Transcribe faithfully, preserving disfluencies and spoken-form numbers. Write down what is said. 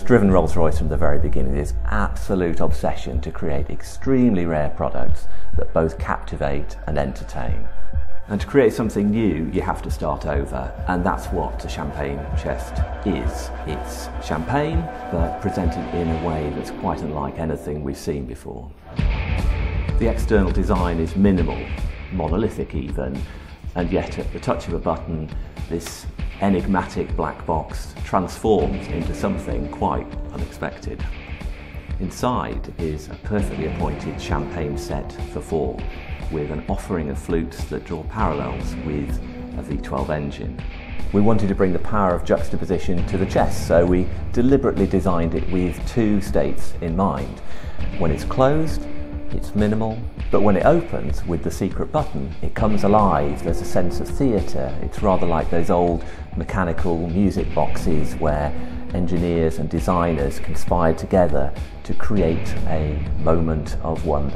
It's driven Rolls-Royce from the very beginning, this absolute obsession to create extremely rare products that both captivate and entertain. And to create something new, you have to start over, and that's what a champagne chest is. It's champagne, but presented in a way that's quite unlike anything we've seen before. The external design is minimal, monolithic even, and yet at the touch of a button, this enigmatic black box transforms into something quite unexpected. Inside is a perfectly appointed champagne set for four, with an offering of flutes that draw parallels with a V twelve engine. We wanted to bring the power of juxtaposition to the chest, so we deliberately designed it with two states in mind. When it's closed, it's minimal, but when it opens with the secret button, it comes alive. There's a sense of theatre. It's rather like those old mechanical music boxes where engineers and designers conspired together to create a moment of wonder.